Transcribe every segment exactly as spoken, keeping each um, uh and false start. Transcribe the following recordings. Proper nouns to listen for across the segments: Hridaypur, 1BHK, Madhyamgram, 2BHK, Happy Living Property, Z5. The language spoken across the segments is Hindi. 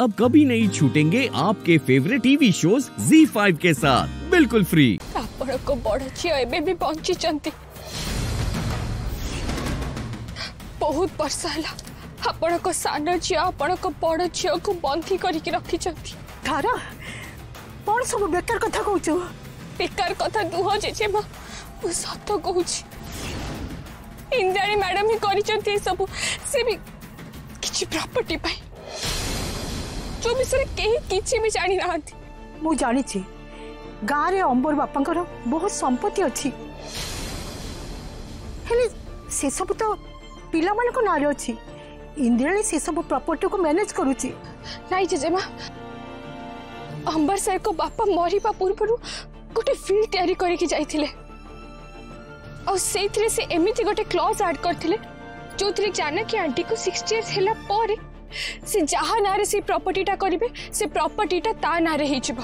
अब कभी नहीं छूटेंगे आपके favourite TV shows Zee five के साथ बिल्कुल फ्री। को बड़ा झी भी बंची बहुत वर्ष है को सान झी को बड़ झी को बंदी करके रखी सब बेकार कथा कहू बेकार कथा नुह जेजे माँ मु सत कह इंद्राणी मैडम ही कर सब से भी किसी प्रॉपर्टी जो विषय कहीं किसी भी जानी ना मु जानी गाँव में अंबर बापा बहुत संपत्ति अच्छी से सब तो पिला मान को नारे अच्छी इंदिराणी से सब प्रॉपर्टी को मैनेज करुच्ची नाई जेजेमा अंबर सर को बापा मरवा पूर्व गोटे फिल्ड तैयारी करके जाइथिले और सेथिरे से एमिति गोटे क्लॉज ऐड करथिले जो थी जानकी आंटी को सिक्सटी इयर्स हैला पर से जहा नारे से प्रॉपर्टीटा करिवे से प्रॉपर्टीटा ता नारे हे जिवो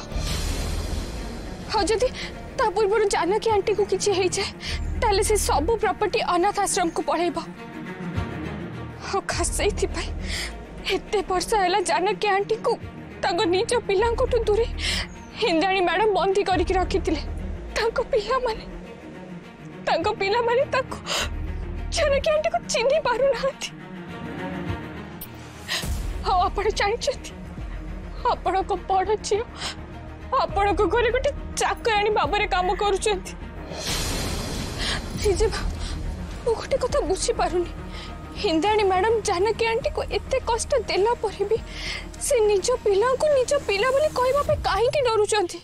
हाँ जदि ता पूर्व जानकी आंटी को किसी है ताले से सब प्रॉपर्टी अनाथ आश्रम को पढ़ेब हाँ खास से वर्ष है जानकी आंटी को निज पिला दूरे इंद्राणी मैडम बंदी करके रखी पिला माने पिला माने जानकी आंटी को चिन्ह पारना हाँ आप जानते आपण को बड़ झी आपण को घर गोटे चाकराणी भाव कम कर गोटे कथा बुझी पारुनी इंद्राणी मैडम जानकी आंटी को एते कष्ट देला पर भी से निज पिला को निज पिला बोली कहबा पे काहे की डरुचंती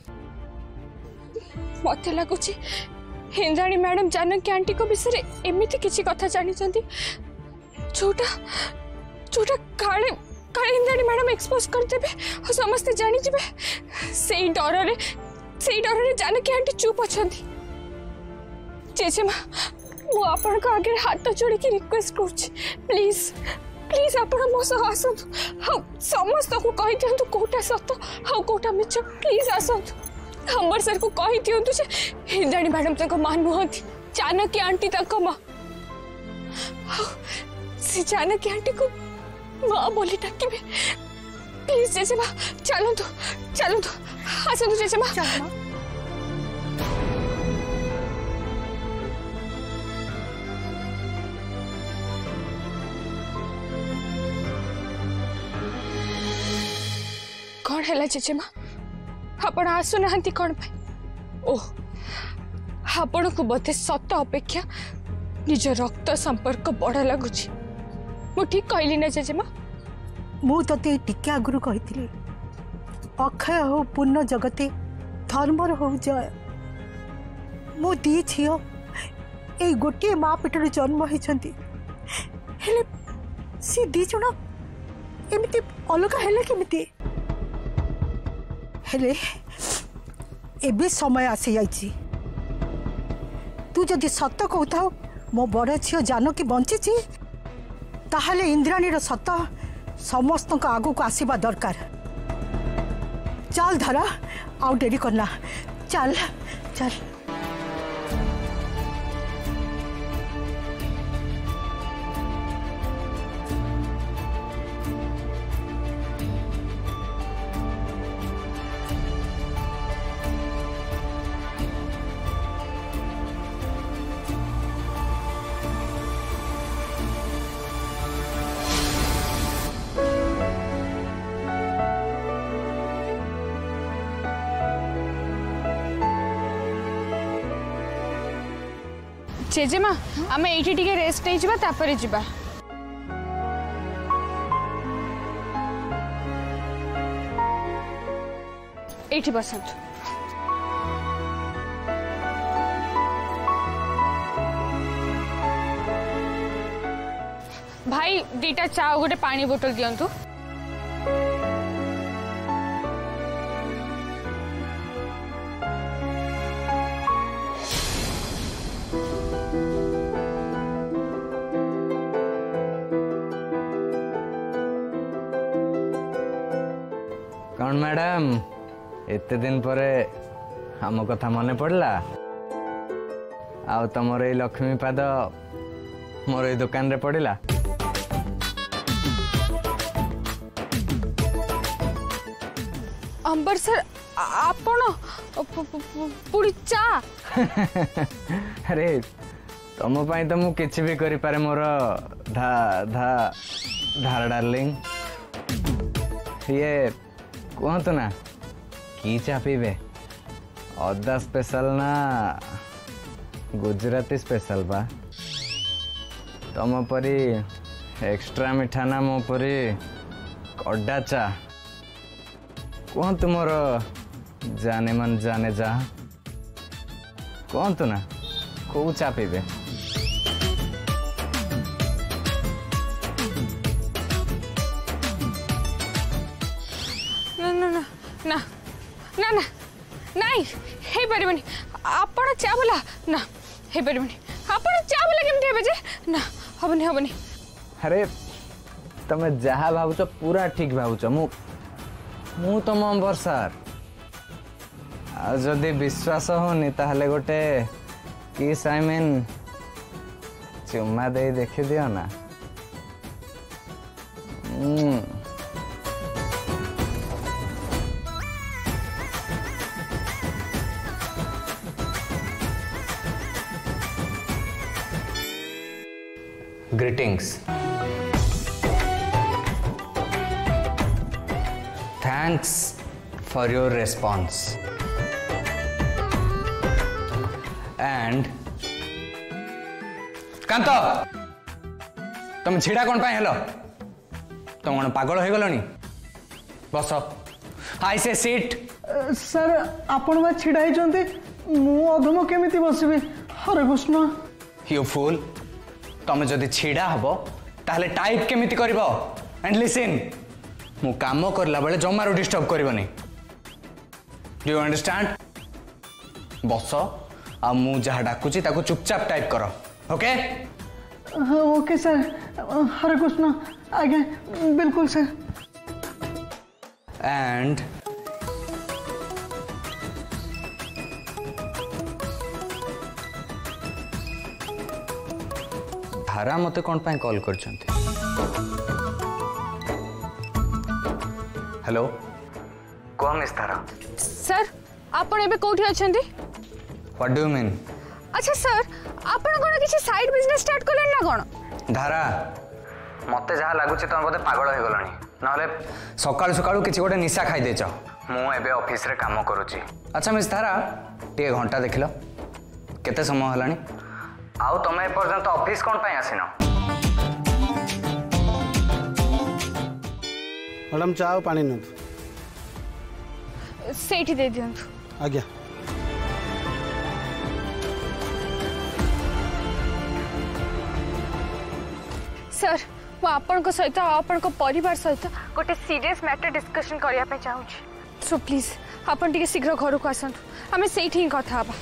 मते लागुची इंद्राणी मैडम जानकी आंटी को विषय एमिति किसी कथा जानी चंती छोटा छोटा काले इंद्राणी मैडम एक्सपोज करदेबे और समस्ते जानी जिबे सेई डररे सेई डररे जानकी आंटी चुप अछंती जेजेमा मु आपन को आगे हाथ जोड़ी की रिक्वेस्ट करूची प्लीज प्लीज आपन मो सह आसत हाँ समस्त को कहि दियंतु कोटा सत हाँ कोटा मिछ प्लीज आसत अंबर सर को कहि दियंतु जे इंद्राणी मैडम तको मान नुहंती जानकी आंटी तको मां हाँ, से जानकी आंटी को माँ बोली टाकी में प्लीज जेजेमा चलो तो चलो तो आसन तो जेजेमा कौन है जेजेमा आपण आसु ना कौन ओह आपण को बोधे सत अपेक्षा निज रक्त संपर्क बड़ा लगुच मु ठीक कहली ना जेजेमा मु ते टिके आगुरी कही अक्षय हो पूर्ण जगते धर्मर हो जय मो दी झी ए गोटे माँ पेटर जन्म होती सी दी जन एमती अलग है किमती एबे समय आसी जाइए तू जदि सत कहता मो बड़ झी जानकी बंची ताहले इंद्राणीर सत समस्त आगु को आसवा दरकार चल धरा आउ डेरी करना चल चल जेजेमा आम ये रेस्ट नहीं जावा तापर जावा एठी बसंत भाई दीटा चा गोटे पानी बोतल दियंतु कौन मैडम एते दिन पर आम कथा मन पड़ला आउ तुमर ये लक्ष्मीपाद मोर ये दुकान रे पड़ला अंबर सर पुड़ी चा अरे तुम तो मुझे किसी भी करी पारे मोर धा धा धार डार्लिंग ये कहतु ना की चा पीबे अदा स्पेशल ना गुजराती स्पेशल बा तुम परी एक्स्ट्रा मिठा ना मो परी अड्डा चा कौन तुमर जाने मन जाने जा कौन तू ना को चा पीबे ना ना ना ना ना ना नहीं हे परिमनी आपण चा बोला ना हे परिमनी आपण चा बोला केमते हेबे जे ना हबनी हबनी अरे तमे जहा भावुच पूरा ठीक भावुच मु मु तुम अंबर सर आदि विश्वास होनी ताहले गोटे किस आई मीन चुम्मा दे देखी दियो ना greetings Thanks for your response and कांतो तुम छिड़ा कौन पाए हेलो तुम कौन पागल हो गलनी बस आई से सीट सर आपण वा छिड़ा ही जोंते मु अधम केमिति बसबे हरे कृष्ण यू फूल तुम जदी छिड़ा हबो ताले टाइप केमिति करबो एंड लिसन मु काम करला बेले जमारो डिस्टर्ब करबनी डू यू अंडरस्टैंड बस आ मु जहा डाकुची ताको चुपचाप टाइप करो okay okay sir Hare Krishna आगे बिल्कुल सर एंड धारा मते कोन पाए कॉल करछंती हेलो कौन मिस तारा सर आपण एबे कोठी अछंती व्हाट डू यू मीन अच्छा सर आपण कोन किसी साइड बिजनेस स्टार्ट करलेन ना कोन धारा मते जहा लागुची तुम बते पागल हो गलनी नाले सकाळ सकाळ किसी गोटे निशा खाई देचो मु एबे ऑफिस रे काम करूची अच्छा मिस तारा टे घंटा देखिलो केते समय हलानी आउ तमे ए पर्यंत ऑफिस कोन पाई आसिनो मैडम चाहो पानी न सेठी दे दियन आ गया सर वो आपन को सहित आपन को परिवार सहित गोटे सीरियस मैटर डिस्कशन करिया पे चाहू छी सो प्लीज आपन टिके शीघ्र घर को आसन हमें सेठी ही कथा बा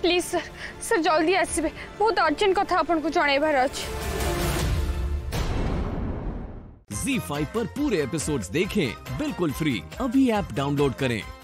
प्लीज सर सर जल्दी आसीबे बहुत अर्जेंट कथा आपन को जणैबार अछि ज़ी फाइव पर पूरे एपिसोड्स देखें बिल्कुल फ्री। अभी ऐप डाउनलोड करें।